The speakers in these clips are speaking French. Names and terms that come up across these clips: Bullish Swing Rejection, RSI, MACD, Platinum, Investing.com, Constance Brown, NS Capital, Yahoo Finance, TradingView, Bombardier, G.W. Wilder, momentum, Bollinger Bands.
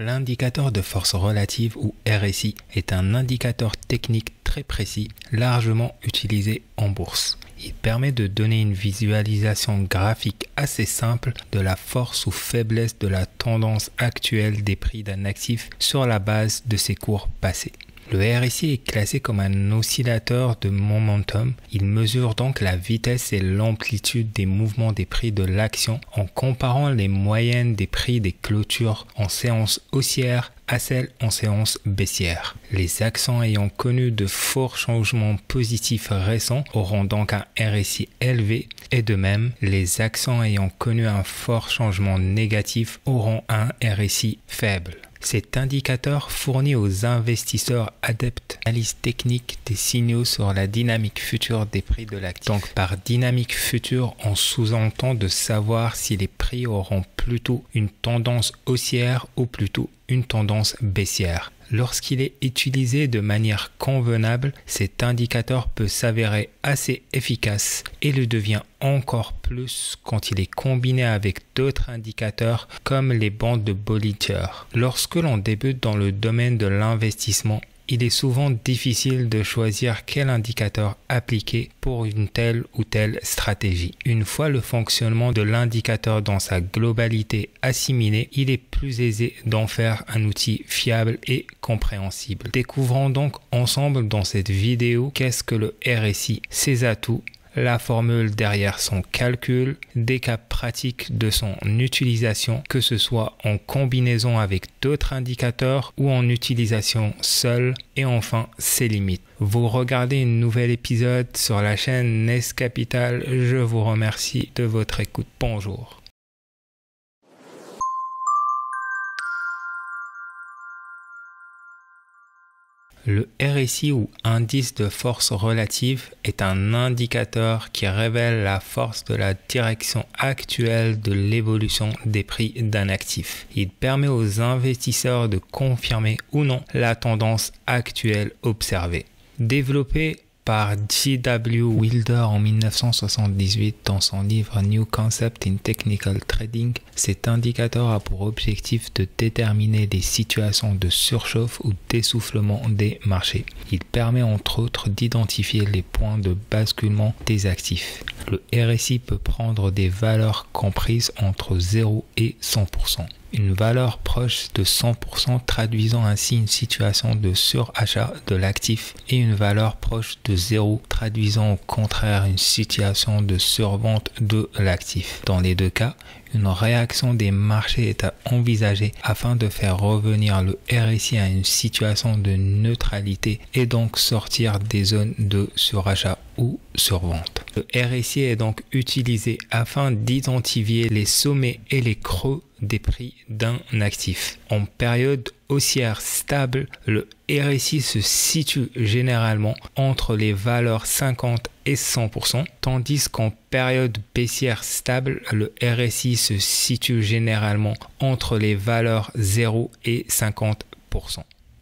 L'indicateur de force relative ou RSI est un indicateur technique très précis, largement utilisé en bourse. Il permet de donner une visualisation graphique assez simple de la force ou faiblesse de la tendance actuelle des prix d'un actif sur la base de ses cours passés. Le RSI est classé comme un oscillateur de momentum. Il mesure donc la vitesse et l'amplitude des mouvements des prix de l'action en comparant les moyennes des prix des clôtures en séance haussière à celles en séance baissière. Les actions ayant connu de forts changements positifs récents auront donc un RSI élevé et de même, les actions ayant connu un fort changement négatif auront un RSI faible. Cet indicateur fournit aux investisseurs adeptes l'analyse technique des signaux sur la dynamique future des prix de l'actif. Donc par dynamique future, on sous-entend de savoir si les prix auront plutôt une tendance haussière ou plutôt une tendance baissière. Lorsqu'il est utilisé de manière convenable, cet indicateur peut s'avérer assez efficace et le devient encore plus quand il est combiné avec d'autres indicateurs comme les bandes de Bollinger. Lorsque l'on débute dans le domaine de l'investissement, il est souvent difficile de choisir quel indicateur appliquer pour une telle ou telle stratégie. Une fois le fonctionnement de l'indicateur dans sa globalité assimilée, il est plus aisé d'en faire un outil fiable et compréhensible. Découvrons donc ensemble dans cette vidéo qu'est-ce que le RSI, ses atouts, la formule derrière son calcul, des cas pratiques de son utilisation, que ce soit en combinaison avec d'autres indicateurs ou en utilisation seule, et enfin ses limites. Vous regardez un nouvel épisode sur la chaîne NS Capital, je vous remercie de votre écoute. Bonjour. Le RSI ou indice de force relative est un indicateur qui révèle la force de la direction actuelle de l'évolution des prix d'un actif. Il permet aux investisseurs de confirmer ou non la tendance actuelle observée. Développé par G.W. Wilder en 1978 dans son livre New Concept in Technical Trading, cet indicateur a pour objectif de déterminer les situations de surchauffe ou d'essoufflement des marchés. Il permet entre autres d'identifier les points de basculement des actifs. Le RSI peut prendre des valeurs comprises entre 0 et 100%. Une valeur proche de 100% traduisant ainsi une situation de surachat de l'actif et une valeur proche de 0 traduisant au contraire une situation de survente de l'actif. Dans les deux cas, une réaction des marchés est à envisager afin de faire revenir le RSI à une situation de neutralité et donc sortir des zones de surachat ou survente. Le RSI est donc utilisé afin d'identifier les sommets et les creux des prix d'un actif. En période haussière stable, le RSI se situe généralement entre les valeurs 50 et 100%, tandis qu'en période baissière stable, le RSI se situe généralement entre les valeurs 0 et 50%.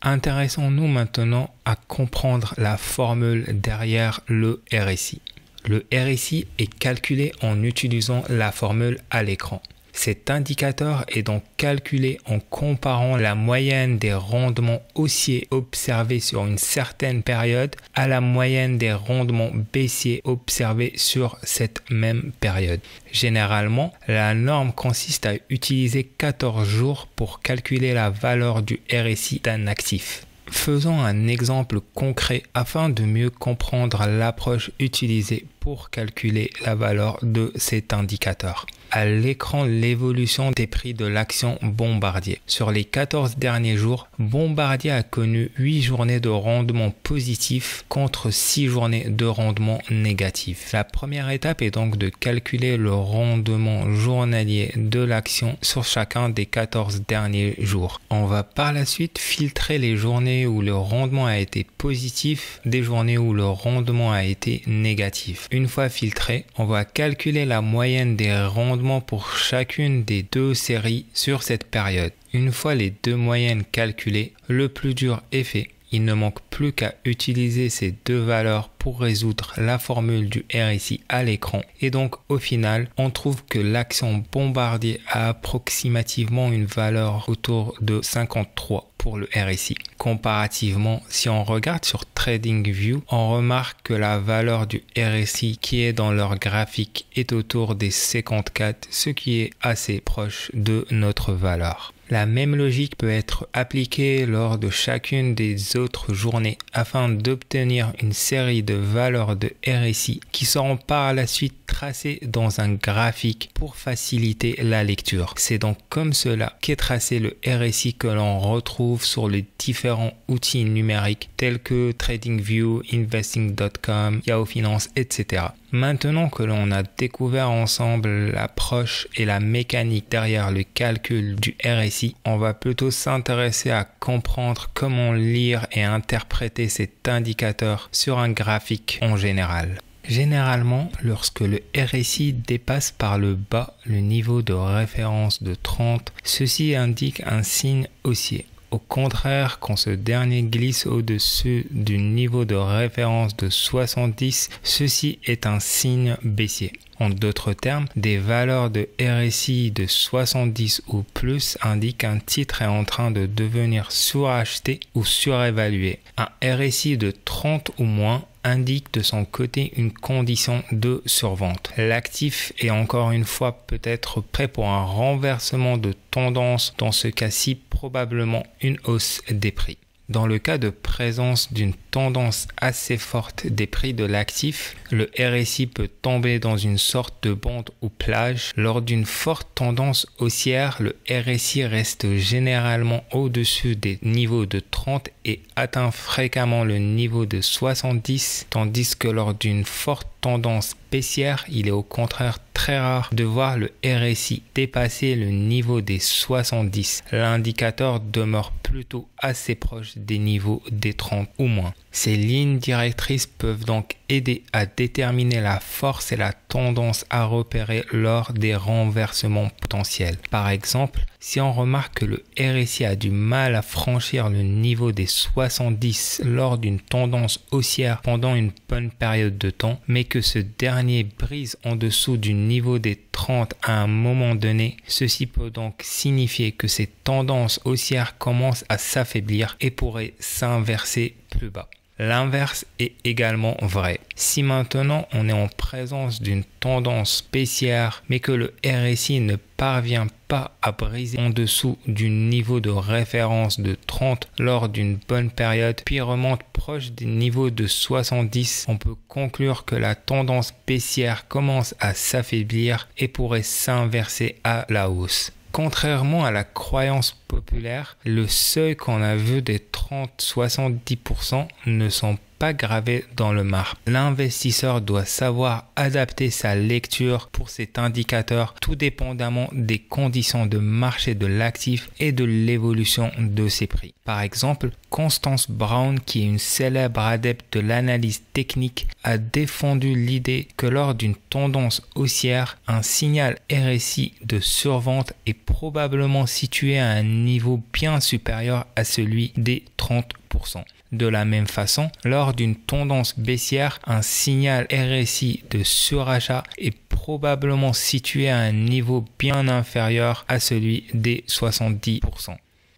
Intéressons-nous maintenant à comprendre la formule derrière le RSI. Le RSI est calculé en utilisant la formule à l'écran. Cet indicateur est donc calculé en comparant la moyenne des rendements haussiers observés sur une certaine période à la moyenne des rendements baissiers observés sur cette même période. Généralement, la norme consiste à utiliser 14 jours pour calculer la valeur du RSI d'un actif. Faisons un exemple concret afin de mieux comprendre l'approche utilisée pour calculer la valeur de cet indicateur. À l'écran, l'évolution des prix de l'action Bombardier. Sur les 14 derniers jours, Bombardier a connu 8 journées de rendement positif contre 6 journées de rendement négatif. La première étape est donc de calculer le rendement journalier de l'action sur chacun des 14 derniers jours. On va par la suite filtrer les journées où le rendement a été positif des journées où le rendement a été négatif. Une fois filtré, on va calculer la moyenne des rendements pour chacune des deux séries sur cette période. Une fois les deux moyennes calculées, le plus dur est fait. Il ne manque plus qu'à utiliser ces deux valeurs pour résoudre la formule du RSI à l'écran. Et donc au final, on trouve que l'action Bombardier a approximativement une valeur autour de 53 pour le RSI. Comparativement, si on regarde sur TradingView, on remarque que la valeur du RSI qui est dans leur graphique est autour des 54, ce qui est assez proche de notre valeur. La même logique peut être appliquée lors de chacune des autres journées afin d'obtenir une série de valeurs de RSI qui seront par la suite tracées dans un graphique pour faciliter la lecture. C'est donc comme cela qu'est tracé le RSI que l'on retrouve sur les différents outils numériques tels que TradingView, Investing.com, Yahoo Finance, etc. Maintenant que l'on a découvert ensemble l'approche et la mécanique derrière le calcul du RSI, on va plutôt s'intéresser à comprendre comment lire et interpréter cet indicateur sur un graphique en général. Généralement, lorsque le RSI dépasse par le bas le niveau de référence de 30, ceci indique un signe haussier. Au contraire, quand ce dernier glisse au-dessus du niveau de référence de 70, ceci est un signe baissier. En d'autres termes, des valeurs de RSI de 70 ou plus indiquent qu'un titre est en train de devenir suracheté ou surévalué. Un RSI de 30 ou moins indique de son côté une condition de survente. L'actif est encore une fois peut-être prêt pour un renversement de tendance, dans ce cas-ci probablement une hausse des prix. Dans le cas de présence d'une tendance assez forte des prix de l'actif, le RSI peut tomber dans une sorte de bande ou plage. Lors d'une forte tendance haussière, le RSI reste généralement au-dessus des niveaux de 30 et atteint fréquemment le niveau de 70, tandis que lors d'une forte tendance baissière, il est au contraire très rare de voir le RSI dépasser le niveau des 70. L'indicateur demeure plutôt assez proche des niveaux des 30 ou moins. Ces lignes directrices peuvent donc aider à déterminer la force et la tendance à repérer lors des renversements potentiels. Par exemple, si on remarque que le RSI a du mal à franchir le niveau des 70 lors d'une tendance haussière pendant une bonne période de temps, mais que ce dernier brise en dessous du niveau des 30 à un moment donné, ceci peut donc signifier que ces tendances haussières commencent à s'affaiblir et pourraient s'inverser plus bas. L'inverse est également vrai. Si maintenant on est en présence d'une tendance baissière mais que le RSI ne parvient pas à briser en dessous du niveau de référence de 30 lors d'une bonne période puis remonte proche des niveaux de 70, on peut conclure que la tendance baissière commence à s'affaiblir et pourrait s'inverser à la hausse. Contrairement à la croyance populaire, le seuil qu'on a vu des 30-70% ne sont pas gravés dans le marbre. L'investisseur doit savoir adapter sa lecture pour cet indicateur tout dépendamment des conditions de marché de l'actif et de l'évolution de ses prix. Par exemple, Constance Brown, qui est une célèbre adepte de l'analyse technique, a défendu l'idée que lors d'une tendance haussière, un signal RSI de survente est probablement situé à un niveau bien supérieur à celui des 30%. De la même façon, lors d'une tendance baissière, un signal RSI de surachat est probablement situé à un niveau bien inférieur à celui des 70%.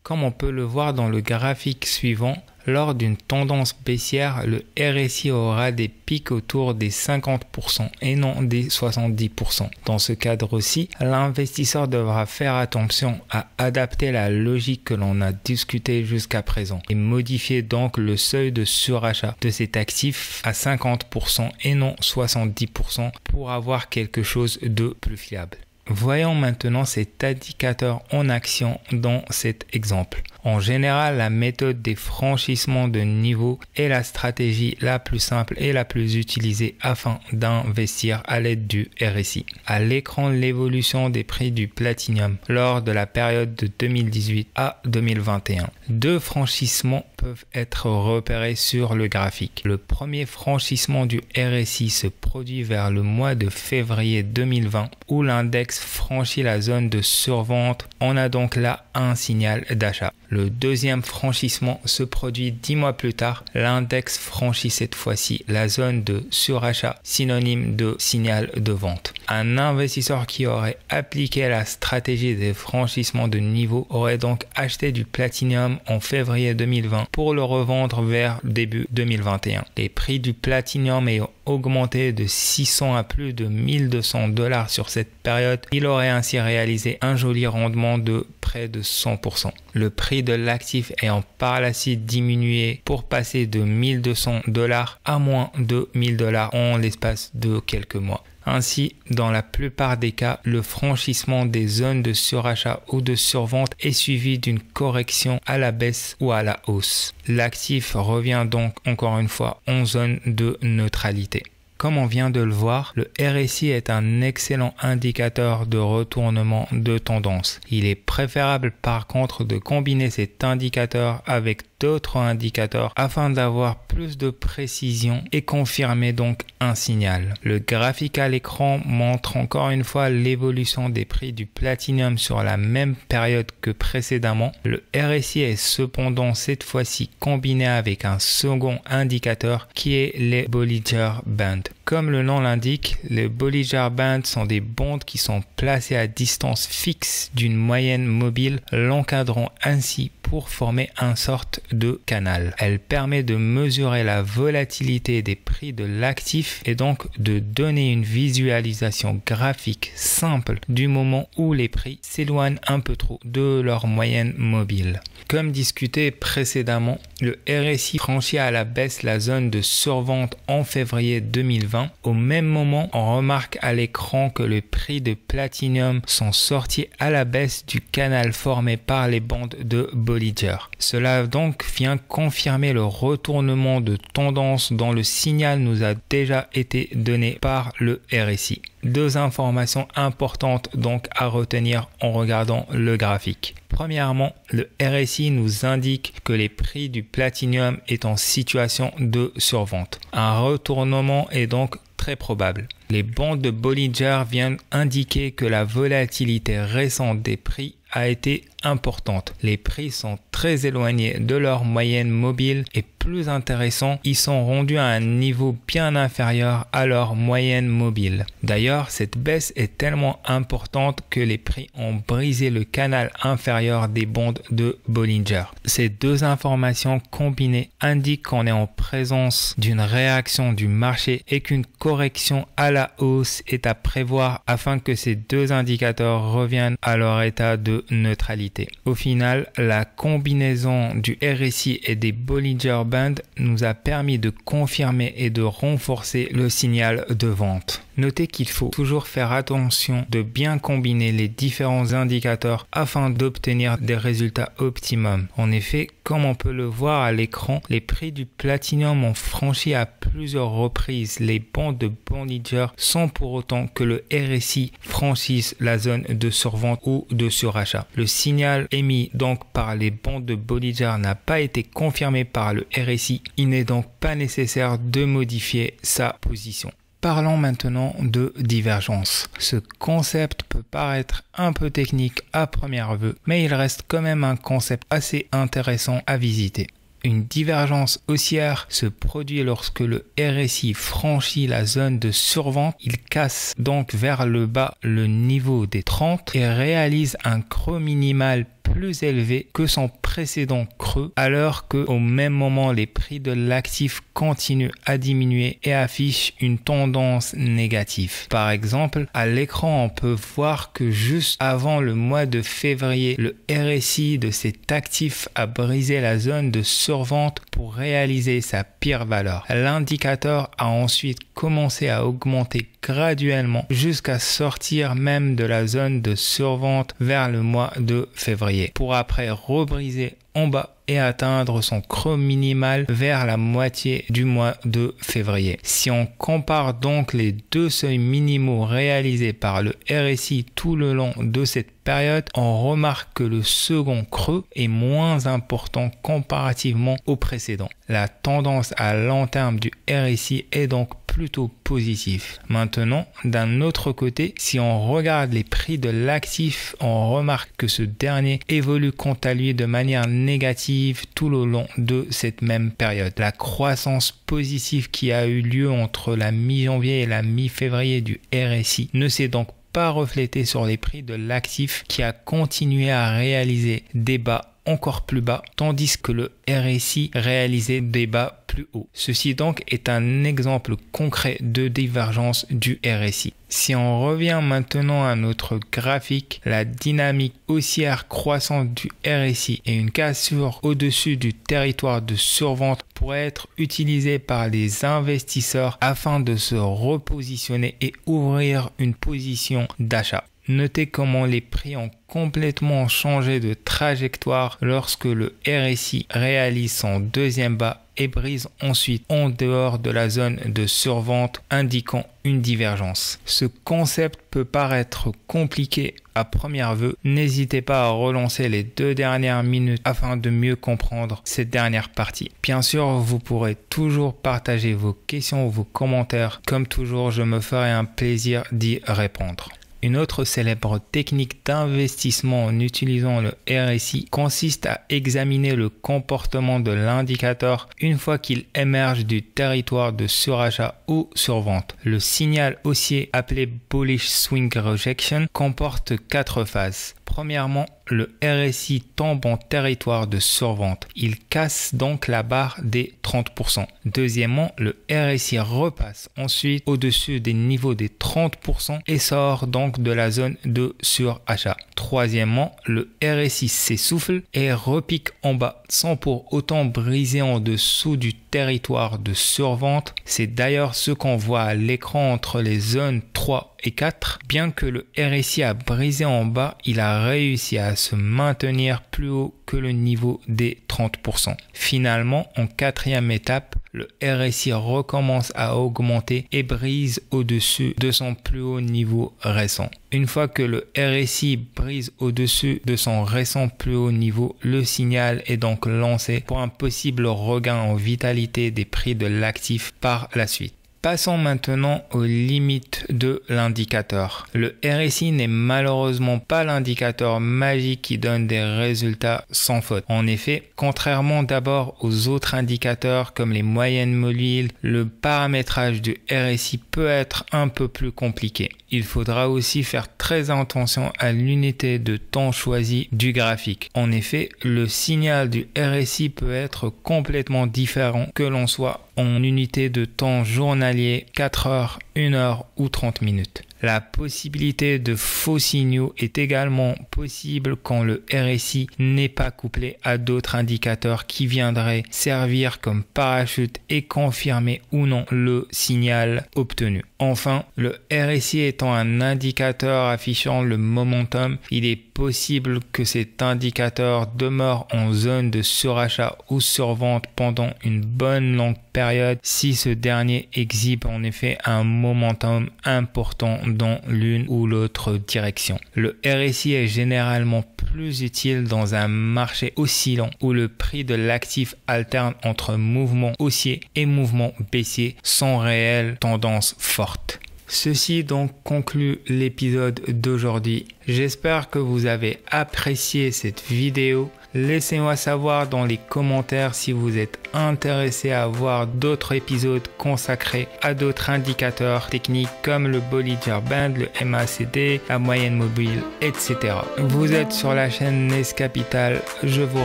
Comme on peut le voir dans le graphique suivant, lors d'une tendance baissière, le RSI aura des pics autour des 50% et non des 70%. Dans ce cadre-ci, l'investisseur devra faire attention à adapter la logique que l'on a discutée jusqu'à présent et modifier donc le seuil de surachat de cet actif à 50% et non 70% pour avoir quelque chose de plus fiable. Voyons maintenant cet indicateur en action dans cet exemple. En général, la méthode des franchissements de niveau est la stratégie la plus simple et la plus utilisée afin d'investir à l'aide du RSI. À l'écran, l'évolution des prix du platinium lors de la période de 2018 à 2021. Deux franchissements peuvent être repérés sur le graphique. Le premier franchissement du RSI se produit vers le mois de février 2020 où l'index franchit la zone de survente. On a donc là un signal d'achat. Le deuxième franchissement se produit 10 mois plus tard. L'index franchit cette fois-ci la zone de surachat, synonyme de signal de vente. Un investisseur qui aurait appliqué la stratégie des franchissements de niveau aurait donc acheté du Platinum en février 2020 pour le revendre vers début 2021. Les prix du Platinum ayant augmenté de 600 à plus de 1200 $ sur cette période, il aurait ainsi réalisé un joli rendement de près de 100%. Le prix de l'actif ayant par la suite diminué pour passer de 1200 $ à moins de 1000 $ en l'espace de quelques mois. Ainsi, dans la plupart des cas, le franchissement des zones de surachat ou de survente est suivi d'une correction à la baisse ou à la hausse. L'actif revient donc encore une fois en zone de neutralité. Comme on vient de le voir, le RSI est un excellent indicateur de retournement de tendance. Il est préférable par contre de combiner cet indicateur avec d'autres indicateurs afin d'avoir plus de précision et confirmer donc un signal. Le graphique à l'écran montre encore une fois l'évolution des prix du Platinum sur la même période que précédemment. Le RSI est cependant cette fois-ci combiné avec un second indicateur qui est les Bollinger Bands. Comme le nom l'indique, les Bollinger Bands sont des bandes qui sont placées à distance fixe d'une moyenne mobile, l'encadrant ainsi pour former une sorte de canal. Elle permet de mesurer la volatilité des prix de l'actif et donc de donner une visualisation graphique simple du moment où les prix s'éloignent un peu trop de leur moyenne mobile. Comme discuté précédemment, le RSI franchit à la baisse la zone de survente en février 2020. Au même moment, on remarque à l'écran que les prix de Platinum sont sortis à la baisse du canal formé par les bandes de Bollinger. Cela donc vient confirmer le retournement de tendance dont le signal nous a déjà été donné par le RSI. Deux informations importantes donc à retenir en regardant le graphique. Premièrement, le RSI nous indique que les prix du Platinum est en situation de survente. Un retournement est donc très probable. Les bandes de Bollinger viennent indiquer que la volatilité récente des prix a été importante. Les prix sont très éloignés de leur moyenne mobile et plus intéressant, ils sont rendus à un niveau bien inférieur à leur moyenne mobile. D'ailleurs, cette baisse est tellement importante que les prix ont brisé le canal inférieur des bandes de Bollinger. Ces deux informations combinées indiquent qu'on est en présence d'une réaction du marché et qu'une correction à la hausse est à prévoir afin que ces deux indicateurs reviennent à leur état de neutralité. Au final, la combinaison du RSI et des Bollinger Bands nous a permis de confirmer et de renforcer le signal de vente. Notez qu'il faut toujours faire attention de bien combiner les différents indicateurs afin d'obtenir des résultats optimum. En effet, comme on peut le voir à l'écran, les prix du Platinum ont franchi à plusieurs reprises les bandes de Bollinger sans pour autant que le RSI franchisse la zone de survente ou de surachat. Le signal émis donc par les bandes de Bollinger n'a pas été confirmé par le RSI. Il n'est donc pas nécessaire de modifier sa position. Parlons maintenant de divergence. Ce concept peut paraître un peu technique à première vue, mais il reste quand même un concept assez intéressant à visiter. Une divergence haussière se produit lorsque le RSI franchit la zone de survente. Il casse donc vers le bas le niveau des 30 et réalise un creux minimal plus élevé que son précédent creux, alors que au même moment les prix de l'actif continuent à diminuer et affichent une tendance négative. Par exemple, à l'écran on peut voir que juste avant le mois de février, le RSI de cet actif a brisé la zone de survente pour réaliser sa pire valeur. L'indicateur a ensuite commencé à augmenter graduellement jusqu'à sortir même de la zone de survente vers le mois de février pour après rebriser en bas et atteindre son creux minimal vers la moitié du mois de février. Si on compare donc les deux seuils minimaux réalisés par le RSI tout le long de cette période, on remarque que le second creux est moins important comparativement au précédent. La tendance à long terme du RSI est donc plutôt positive. Maintenant, d'un autre côté, si on regarde les prix de l'actif, on remarque que ce dernier évolue quant à lui de manière négative tout le long de cette même période. La croissance positive qui a eu lieu entre la mi-janvier et la mi-février du RSI ne s'est donc pas reflétée sur les prix de l'actif qui a continué à réaliser des bas encore plus bas, tandis que le RSI réalisait des bas plus hauts. Ceci donc est un exemple concret de divergence du RSI. Si on revient maintenant à notre graphique, la dynamique haussière croissante du RSI et une cassure au-dessus du territoire de survente pourraient être utilisées par les investisseurs afin de se repositionner et ouvrir une position d'achat. Notez comment les prix ont complètement changé de trajectoire lorsque le RSI réalise son deuxième bas et brise ensuite en dehors de la zone de survente, indiquant une divergence. Ce concept peut paraître compliqué à première vue. N'hésitez pas à relancer les deux dernières minutes afin de mieux comprendre cette dernière partie. Bien sûr, vous pourrez toujours partager vos questions ou vos commentaires. Comme toujours, je me ferai un plaisir d'y répondre. Une autre célèbre technique d'investissement en utilisant le RSI consiste à examiner le comportement de l'indicateur une fois qu'il émerge du territoire de surachat ou survente. Le signal haussier appelé Bullish Swing Rejection comporte 4 phases. Premièrement, le RSI tombe en territoire de survente. Il casse donc la barre des 30%. Deuxièmement, le RSI repasse ensuite au-dessus des niveaux des 30% et sort donc de la zone de surachat. Troisièmement, le RSI s'essouffle et repique en bas sans pour autant briser en dessous du territoire de survente. C'est d'ailleurs ce qu'on voit à l'écran entre les zones 3 et 4. Bien que le RSI a brisé en bas, il a réussi à se maintenir plus haut que le niveau des 30%. Finalement, en quatrième étape, le RSI recommence à augmenter et brise au-dessus de son plus haut niveau récent. Une fois que le RSI brise au-dessus de son récent plus haut niveau, le signal est donc lancé pour un possible regain en vitalité des prix de l'actif par la suite. Passons maintenant aux limites de l'indicateur. Le RSI n'est malheureusement pas l'indicateur magique qui donne des résultats sans faute. En effet, contrairement d'abord aux autres indicateurs comme les moyennes mobiles, le paramétrage du RSI peut être un peu plus compliqué. Il faudra aussi faire très attention à l'unité de temps choisie du graphique. En effet, le signal du RSI peut être complètement différent que l'on soit en unité de temps journalier, 4 heures, 1 heure ou 30 minutes. La possibilité de faux signaux est également possible quand le RSI n'est pas couplé à d'autres indicateurs qui viendraient servir comme parachute et confirmer ou non le signal obtenu. Enfin, le RSI étant un indicateur affichant le momentum, il est possible que cet indicateur demeure en zone de surachat ou survente pendant une bonne longue période si ce dernier exhibe en effet un momentum important dans l'une ou l'autre direction. Le RSI est généralement plus utile dans un marché oscillant où le prix de l'actif alterne entre mouvements haussiers et mouvements baissiers sans réelle tendance forte. Ceci donc conclut l'épisode d'aujourd'hui. J'espère que vous avez apprécié cette vidéo. Laissez-moi savoir dans les commentaires si vous êtes intéressé à voir d'autres épisodes consacrés à d'autres indicateurs techniques comme le Bollinger Band, le MACD, la moyenne mobile, etc. Vous êtes sur la chaîne NS Capital. Je vous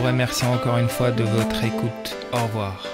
remercie encore une fois de votre écoute. Au revoir.